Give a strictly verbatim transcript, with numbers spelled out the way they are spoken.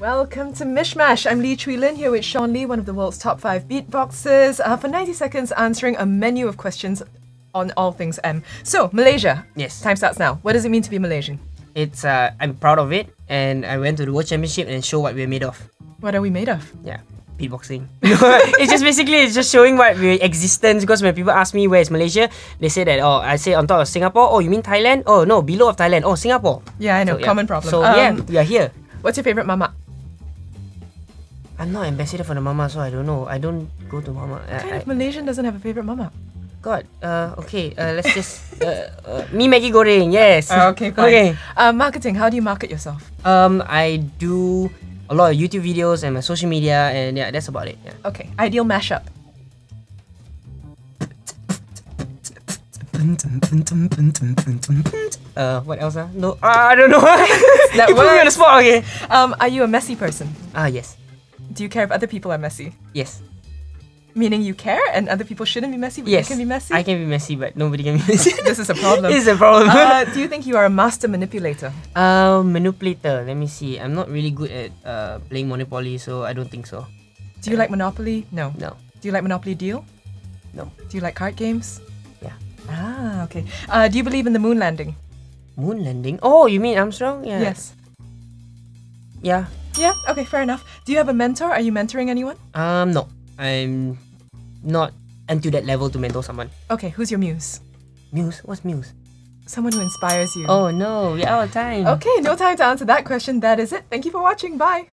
Welcome to Mishmash. I'm Lee Chui Lin here with Sean Lee, one of the world's top five beatboxers, uh, for ninety seconds answering a menu of questions on all things M. So, Malaysia. Yes. Time starts now. What does it mean to be Malaysian? It's, uh, I'm proud of it, and I went to the World Championship and show what we're made of. What are we made of? Yeah. Beatboxing. It's just basically it's just showing what we existence, because when people ask me where is Malaysia, they say that, oh, I say on top of Singapore, oh, you mean Thailand? Oh, no, below of Thailand. Oh, Singapore. Yeah, I know. So, common yeah. problem. So, um, yeah, we are here. What's your favourite mamak? I'm not ambassador for the mamak, so I don't know. I don't go to mamak. What kind I, of Malaysian doesn't have a favourite mamak? God, uh, okay, uh, let's just... Uh, uh, me, Maggie Goreng, yes. Uh, okay, fine. Okay. Uh, marketing, how do you market yourself? Um, I do... a lot of YouTube videos and my social media, and yeah, that's about it. Yeah. Okay, ideal mashup. Uh, what else? Uh? No, uh, I don't know. That you put me on the spot. Okay. Um, are you a messy person? Ah, uh, yes. Do you care if other people are messy? Yes. Meaning you care and other people shouldn't be messy, but yes, you can be messy? I can be messy, but nobody can be messy. This is a problem. This is a problem. Uh, do you think you are a master manipulator? Uh, manipulator, let me see. I'm not really good at uh, playing Monopoly, so I don't think so. Do you like Monopoly? No. No. Do you like Monopoly Deal? No. Do you like card games? Yeah. Ah, okay. Uh, do you believe in the moon landing? Moon landing? Oh, you mean Armstrong? Yeah. Yes. Yeah. Yeah, okay, fair enough. Do you have a mentor? Are you mentoring anyone? Um, no. I'm not into that level to mentor someone. Okay, who's your muse? Muse? What's muse? Someone who inspires you. Oh no, we're out of time. Okay, no time to answer that question. That is it. Thank you for watching. Bye.